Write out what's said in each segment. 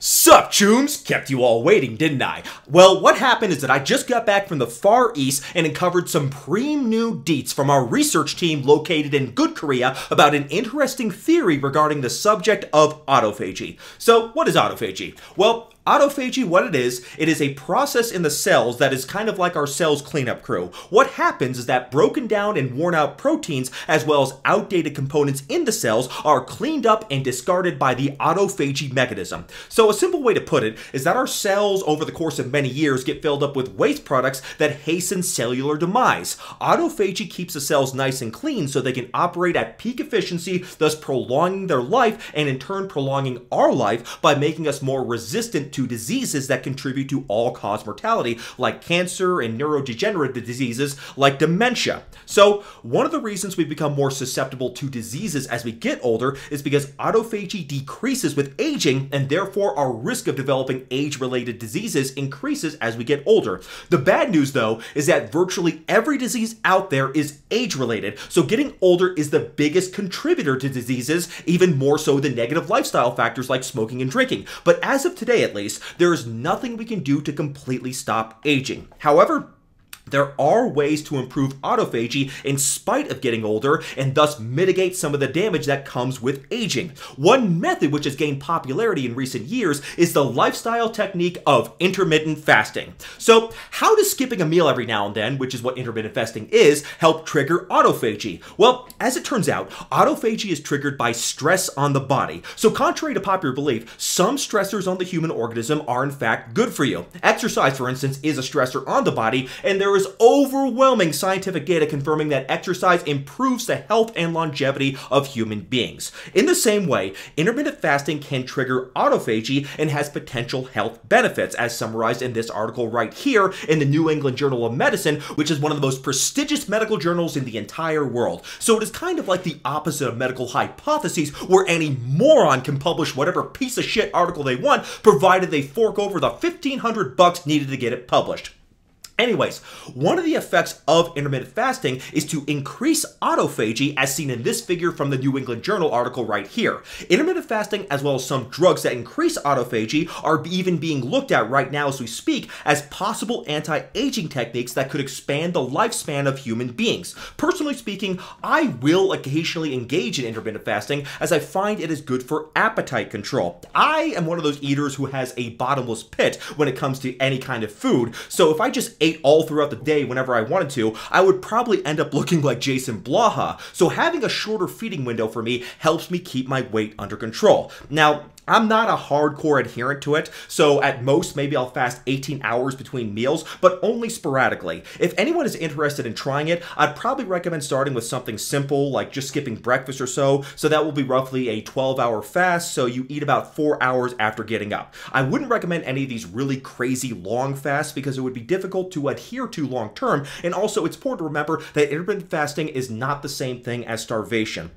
Sup, chooms? Kept you all waiting, didn't I? Well, what happened is that I just got back from the Far East and uncovered some pre-new deets from our research team located in Good Korea about an interesting theory regarding the subject of autophagy. So, what is autophagy? Well, autophagy, what it is a process in the cells that is kind of like our cells cleanup crew. What happens is that broken down and worn out proteins, as well as outdated components in the cells, are cleaned up and discarded by the autophagy mechanism. So a simple way to put it is that our cells over the course of many years get filled up with waste products that hasten cellular demise. Autophagy keeps the cells nice and clean so they can operate at peak efficiency, thus prolonging their life and in turn prolonging our life by making us more resistant to diseases that contribute to all-cause mortality, like cancer and neurodegenerative diseases like dementia. So one of the reasons we become more susceptible to diseases as we get older is because autophagy decreases with aging, and therefore our risk of developing age-related diseases increases as we get older. The bad news, though, is that virtually every disease out there is age-related, so getting older is the biggest contributor to diseases, even more so than negative lifestyle factors like smoking and drinking. But as of today, at least, there is nothing we can do to completely stop aging. However, there are ways to improve autophagy in spite of getting older and thus mitigate some of the damage that comes with aging. One method which has gained popularity in recent years is the lifestyle technique of intermittent fasting. So how does skipping a meal every now and then, which is what intermittent fasting is, help trigger autophagy? Well, as it turns out, autophagy is triggered by stress on the body. So contrary to popular belief, some stressors on the human organism are in fact good for you. Exercise, for instance, is a stressor on the body, and there is overwhelming scientific data confirming that exercise improves the health and longevity of human beings. In the same way, intermittent fasting can trigger autophagy and has potential health benefits, as summarized in this article right here in the New England Journal of Medicine, which is one of the most prestigious medical journals in the entire world. So it is kind of like the opposite of medical hypotheses, where any moron can publish whatever piece of shit article they want, provided they fork over the $1,500 needed to get it published. Anyways, one of the effects of intermittent fasting is to increase autophagy, as seen in this figure from the New England Journal article right here. Intermittent fasting, as well as some drugs that increase autophagy, are even being looked at right now as we speak as possible anti-aging techniques that could expand the lifespan of human beings. Personally speaking, I will occasionally engage in intermittent fasting as I find it is good for appetite control. I am one of those eaters who has a bottomless pit when it comes to any kind of food, so if I just ate all throughout the day whenever I wanted to, I would probably end up looking like Jason Blaha. So having a shorter feeding window for me helps me keep my weight under control. Now, I'm not a hardcore adherent to it, so at most maybe I'll fast 18 hours between meals, but only sporadically. If anyone is interested in trying it, I'd probably recommend starting with something simple, like just skipping breakfast or so, so that will be roughly a 12-hour fast, so you eat about 4 hours after getting up. I wouldn't recommend any of these really crazy long fasts because it would be difficult to adhere to long term, and also it's important to remember that intermittent fasting is not the same thing as starvation.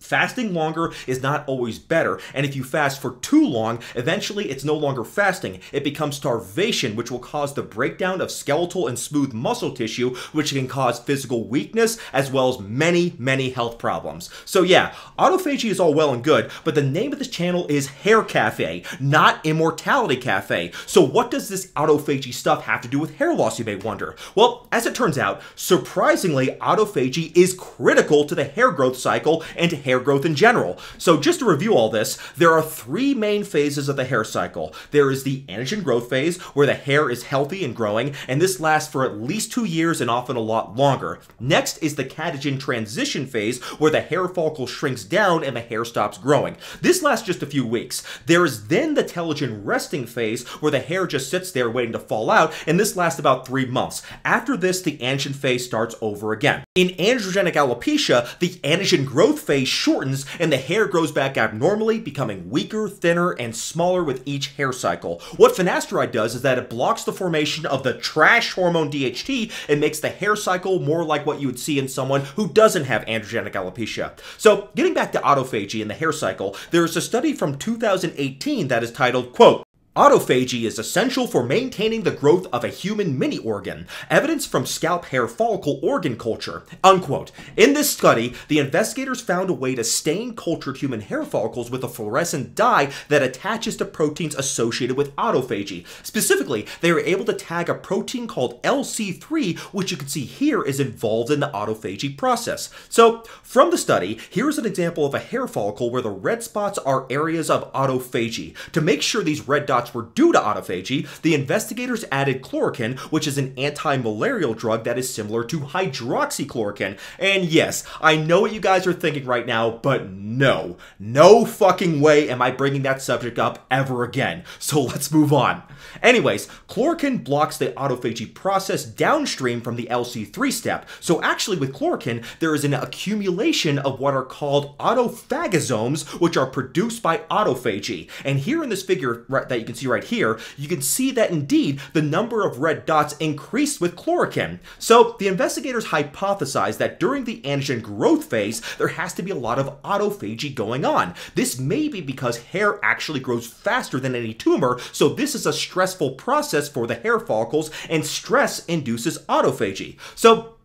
Fasting longer is not always better, and if you fast for too long, eventually it's no longer fasting. It becomes starvation, which will cause the breakdown of skeletal and smooth muscle tissue, which can cause physical weakness, as well as many, many health problems. So yeah, autophagy is all well and good, but the name of this channel is Hair Cafe, not Immortality Cafe. So what does this autophagy stuff have to do with hair loss, you may wonder? Well, as it turns out, surprisingly, autophagy is critical to the hair growth cycle and to hair growth in general. So just to review all this, there are three main phases of the hair cycle. There is the anagen growth phase, where the hair is healthy and growing, and this lasts for at least 2 years and often a lot longer. Next is the catagen transition phase, where the hair follicle shrinks down and the hair stops growing. This lasts just a few weeks. There is then the telogen resting phase, where the hair just sits there waiting to fall out, and this lasts about 3 months. After this, the anagen phase starts over again. In androgenetic alopecia, the anagen growth phase shortens and the hair grows back abnormally, becoming weaker, thinner, and smaller with each hair cycle. What finasteride does is that it blocks the formation of the trash hormone DHT and makes the hair cycle more like what you would see in someone who doesn't have androgenetic alopecia. So getting back to autophagy and the hair cycle, there is a study from 2018 that is titled, quote, Autophagy is essential for maintaining the growth of a human mini-organ, evidence from scalp hair follicle organ culture, unquote. In this study, the investigators found a way to stain cultured human hair follicles with a fluorescent dye that attaches to proteins associated with autophagy. Specifically, they were able to tag a protein called LC3, which you can see here is involved in the autophagy process. So, from the study, here's an example of a hair follicle where the red spots are areas of autophagy. To make sure these red dots were due to autophagy, the investigators added chloroquine, which is an anti-malarial drug that is similar to hydroxychloroquine. And yes, I know what you guys are thinking right now, but no. No fucking way am I bringing that subject up ever again. So let's move on. Anyways, chloroquine blocks the autophagy process downstream from the LC3 step. So actually with chloroquine, there is an accumulation of what are called autophagosomes, which are produced by autophagy. And here in this figure that you can see right here, you can see that indeed the number of red dots increased with chloroquine. So the investigators hypothesized that during the anagen growth phase, there has to be a lot of autophagy going on. This may be because hair actually grows faster than any tumor, so this is a stressful process for the hair follicles, and stress induces autophagy. So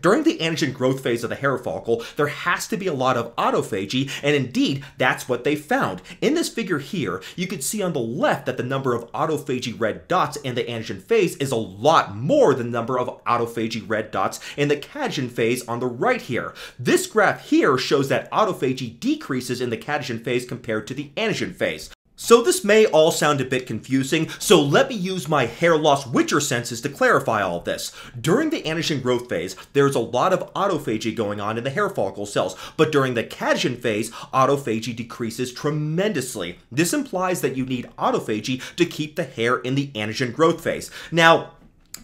during the anagen growth phase of the hair follicle, there has to be a lot of autophagy, and indeed, that's what they found. In this figure here, you can see on the left that the number of autophagy red dots in the anagen phase is a lot more than the number of autophagy red dots in the catagen phase on the right here. This graph here shows that autophagy decreases in the catagen phase compared to the anagen phase. So this may all sound a bit confusing, so let me use my hair loss witcher senses to clarify all of this. During the anagen growth phase, there's a lot of autophagy going on in the hair follicle cells, but during the catagen phase, autophagy decreases tremendously. This implies that you need autophagy to keep the hair in the anagen growth phase. Now,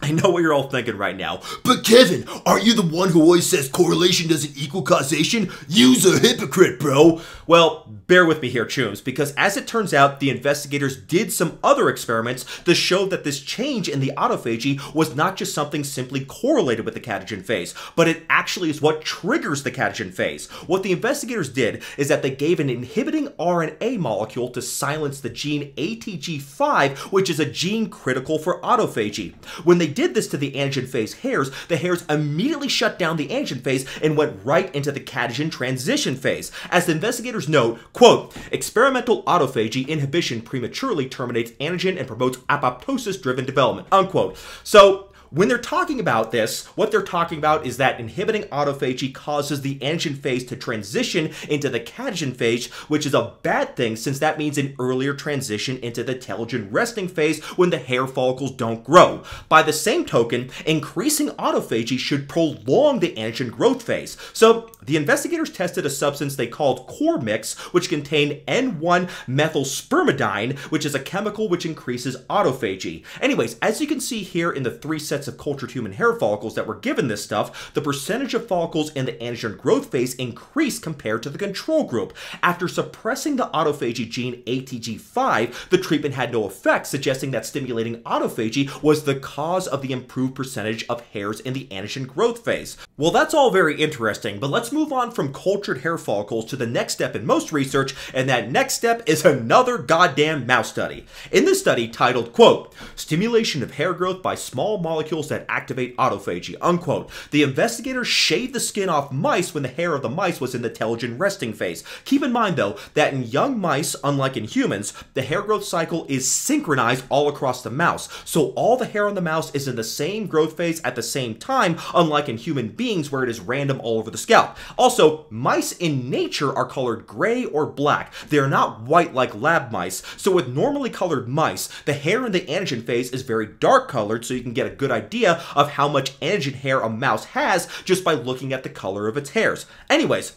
I know what you're all thinking right now, but Kevin, aren't you the one who always says correlation doesn't equal causation? You's a hypocrite, bro. Well, bear with me here, Chooms, because as it turns out, the investigators did some other experiments to show that this change in the autophagy was not just something simply correlated with the catagen phase, but it actually is what triggers the catagen phase. What the investigators did is that they gave an inhibiting RNA molecule to silence the gene ATG5, which is a gene critical for autophagy. When they did this to the anagen phase hairs, the hairs immediately shut down the anagen phase and went right into the catagen transition phase. As the investigators note, quote, experimental autophagy inhibition prematurely terminates anagen and promotes apoptosis-driven development, unquote. So when they're talking about this, what they're talking about is that inhibiting autophagy causes the anagen phase to transition into the catagen phase, which is a bad thing since that means an earlier transition into the telogen resting phase when the hair follicles don't grow. By the same token, increasing autophagy should prolong the anagen growth phase. So the investigators tested a substance they called CoreMix, which contained N1-methylspermidine, which is a chemical which increases autophagy. Anyways, as you can see here in the three sets of cultured human hair follicles that were given this stuff, the percentage of follicles in the anagen growth phase increased compared to the control group. After suppressing the autophagy gene ATG5, the treatment had no effect, suggesting that stimulating autophagy was the cause of the improved percentage of hairs in the anagen growth phase. Well, that's all very interesting, but let's move on from cultured hair follicles to the next step in most research, and that next step is another goddamn mouse study. In this study titled, quote, stimulation of hair growth by small molecules that activate autophagy, unquote. The investigators shaved the skin off mice when the hair of the mice was in the telogen resting phase. Keep in mind, though, that in young mice, unlike in humans, the hair growth cycle is synchronized all across the mouse. So all the hair on the mouse is in the same growth phase at the same time, unlike in human beings where it is random all over the scalp. Also, mice in nature are colored gray or black. They are not white like lab mice. So with normally colored mice, the hair in the anagen phase is very dark colored, so you can get a good idea of how much anagen hair a mouse has just by looking at the color of its hairs. Anyways,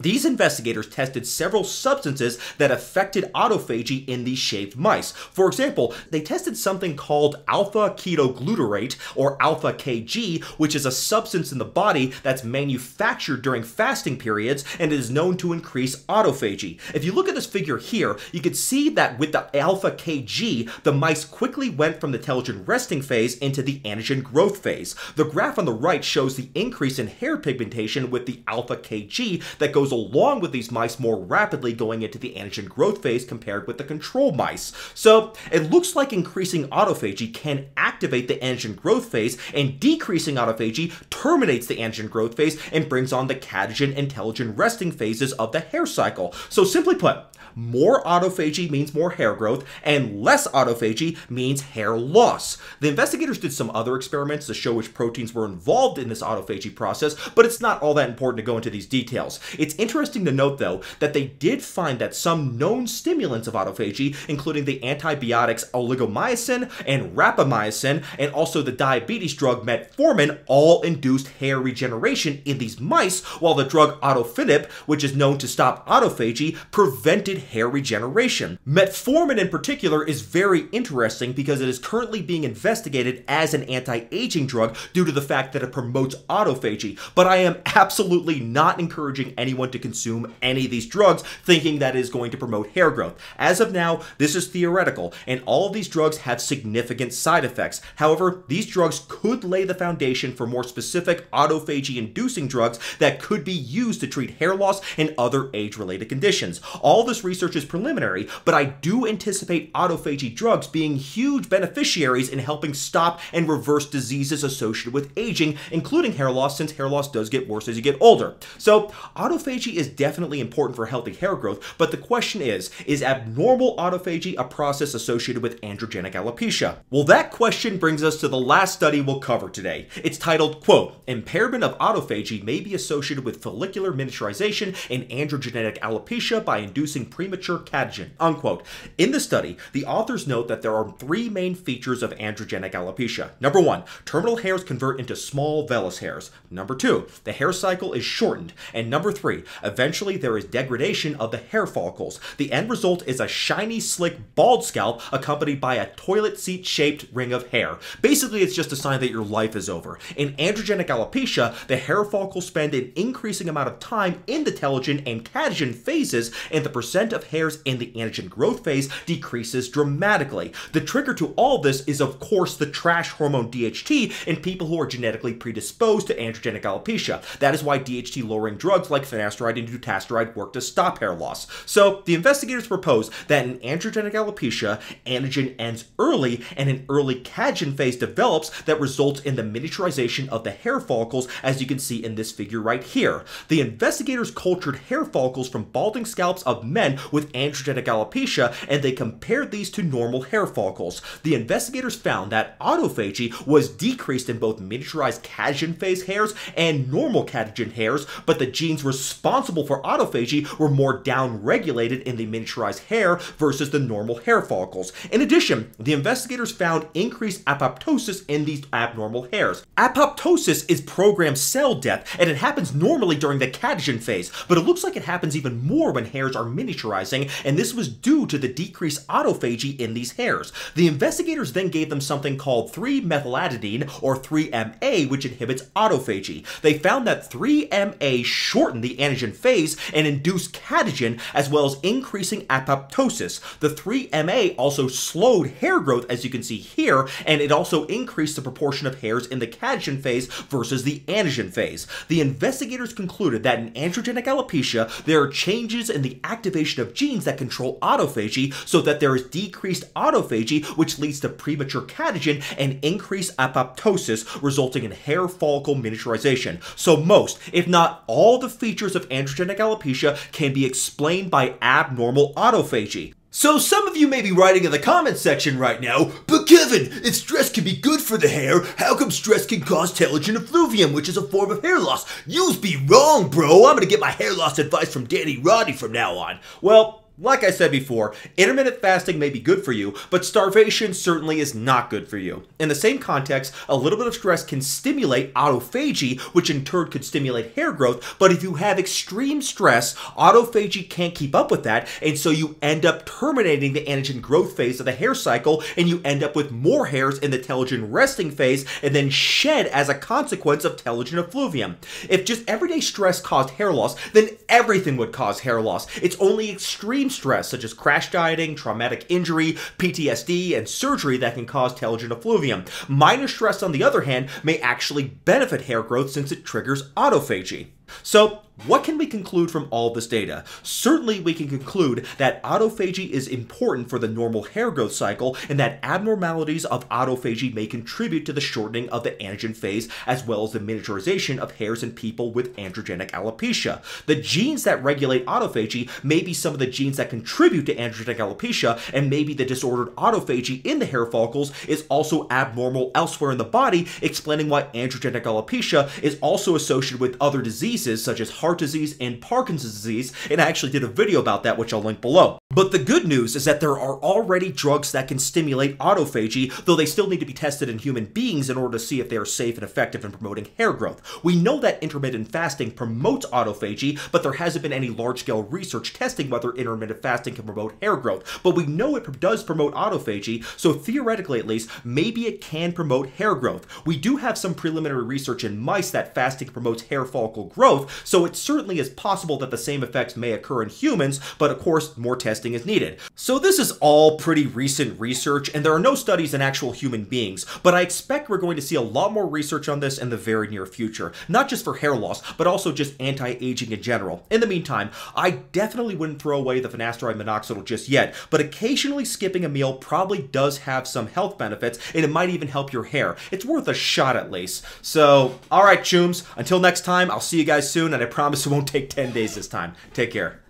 these investigators tested several substances that affected autophagy in these shaved mice. For example, they tested something called Alpha Ketoglutarate, or Alpha KG, which is a substance in the body that's manufactured during fasting periods and is known to increase autophagy. If you look at this figure here, you can see that with the Alpha KG, the mice quickly went from the telogen resting phase into the anagen growth phase. The graph on the right shows the increase in hair pigmentation with the Alpha KG that goes goes along with these mice more rapidly going into the anagen growth phase compared with the control mice. So it looks like increasing autophagy can activate the anagen growth phase, and decreasing autophagy terminates the anagen growth phase and brings on the catagen and telogen resting phases of the hair cycle. So simply put, more autophagy means more hair growth, and less autophagy means hair loss. The investigators did some other experiments to show which proteins were involved in this autophagy process, but it's not all that important to go into these details. It's interesting to note, though, that they did find that some known stimulants of autophagy, including the antibiotics oligomycin and rapamycin, and also the diabetes drug metformin, all induced hair regeneration in these mice, while the drug autophinib, which is known to stop autophagy, prevented hair regeneration. Metformin in particular is very interesting because it is currently being investigated as an anti-aging drug due to the fact that it promotes autophagy, but I am absolutely not encouraging anyone to consume any of these drugs thinking that it is going to promote hair growth. As of now, this is theoretical, and all of these drugs have significant side effects. However, these drugs could lay the foundation for more specific autophagy-inducing drugs that could be used to treat hair loss and other age-related conditions. All this research is preliminary, but I do anticipate autophagy drugs being huge beneficiaries in helping stop and reverse diseases associated with aging, including hair loss, since hair loss does get worse as you get older. So autophagy is definitely important for healthy hair growth, but the question is abnormal autophagy a process associated with androgenetic alopecia? Well, that question brings us to the last study we'll cover today. It's titled, quote, "Impairment of autophagy may be associated with follicular miniaturization and androgenetic alopecia by inducing premature catagen," unquote. In the study, the authors note that there are three main features of androgenetic alopecia. Number one, terminal hairs convert into small vellus hairs. Number two, the hair cycle is shortened. And number three, eventually there is degradation of the hair follicles. The end result is a shiny, slick, bald scalp accompanied by a toilet seat-shaped ring of hair. Basically, it's just a sign that your life is over. In androgenetic alopecia, the hair follicles spend an increasing amount of time in the telogen and catagen phases, and the percent of hairs in the anagen growth phase decreases dramatically. The trigger to all this is, of course, the trash hormone DHT in people who are genetically predisposed to androgenetic alopecia. That is why DHT-lowering drugs like finasteride and dutasteride work to stop hair loss. So the investigators propose that in androgenetic alopecia, anagen ends early and an early catagen phase develops that results in the miniaturization of the hair follicles, as you can see in this figure right here. The investigators cultured hair follicles from balding scalps of men with androgenetic alopecia, and they compared these to normal hair follicles. The investigators found that autophagy was decreased in both miniaturized catagen phase hairs and normal catagen hairs, but the genes responsible for autophagy were more downregulated in the miniaturized hair versus the normal hair follicles. In addition, the investigators found increased apoptosis in these abnormal hairs. Apoptosis is programmed cell death, and it happens normally during the catagen phase, but it looks like it happens even more when hairs are miniaturizing, and this was due to the decreased autophagy in these hairs. The investigators then gave them something called 3-methyladenine, or 3MA, which inhibits autophagy. They found that 3MA shortened the anagen phase and induced catagen, as well as increasing apoptosis. The 3MA also slowed hair growth, as you can see here, and it also increased the proportion of hairs in the catagen phase versus the anagen phase. The investigators concluded that in androgenetic alopecia, there are changes in the activation of genes that control autophagy, so that there is decreased autophagy, which leads to premature catagen and increased apoptosis, resulting in hair follicle miniaturization. So most, if not all, the features of androgenetic alopecia can be explained by abnormal autophagy. So some of you may be writing in the comments section right now, "But Kevin, if stress can be good for the hair, how come stress can cause telogen effluvium, which is a form of hair loss? You'll be wrong, bro. I'm gonna get my hair loss advice from Danny Rodney from now on." Well, like I said before, intermittent fasting may be good for you, but starvation certainly is not good for you. In the same context, a little bit of stress can stimulate autophagy, which in turn could stimulate hair growth, but if you have extreme stress, autophagy can't keep up with that, and so you end up terminating the anagen growth phase of the hair cycle, and you end up with more hairs in the telogen resting phase, and then shed as a consequence of telogen effluvium. If just everyday stress caused hair loss, then everything would cause hair loss. It's only extreme stress, such as crash dieting, traumatic injury, PTSD, and surgery, that can cause telogen effluvium. Minor stress, on the other hand, may actually benefit hair growth since it triggers autophagy. So what can we conclude from all this data? Certainly we can conclude that autophagy is important for the normal hair growth cycle and that abnormalities of autophagy may contribute to the shortening of the anagen phase as well as the miniaturization of hairs in people with androgenetic alopecia. The genes that regulate autophagy may be some of the genes that contribute to androgenetic alopecia, and maybe the disordered autophagy in the hair follicles is also abnormal elsewhere in the body, explaining why androgenetic alopecia is also associated with other diseases such as heart disease and Parkinson's disease, and I actually did a video about that which I'll link below. But the good news is that there are already drugs that can stimulate autophagy, though they still need to be tested in human beings in order to see if they are safe and effective in promoting hair growth. We know that intermittent fasting promotes autophagy, but there hasn't been any large-scale research testing whether intermittent fasting can promote hair growth. But we know it does promote autophagy, so theoretically at least, maybe it can promote hair growth. We do have some preliminary research in mice that fasting promotes hair follicle growth, so it certainly is possible that the same effects may occur in humans, but of course, more testing is needed. So this is all pretty recent research, and there are no studies in actual human beings, but I expect we're going to see a lot more research on this in the very near future, not just for hair loss, but also just anti-aging in general. In the meantime, I definitely wouldn't throw away the finasteride minoxidil just yet, but occasionally skipping a meal probably does have some health benefits, and it might even help your hair. It's worth a shot at least. So, all right, chooms, until next time, I'll see you guys soon, and I promise it won't take 10 days this time. Take care.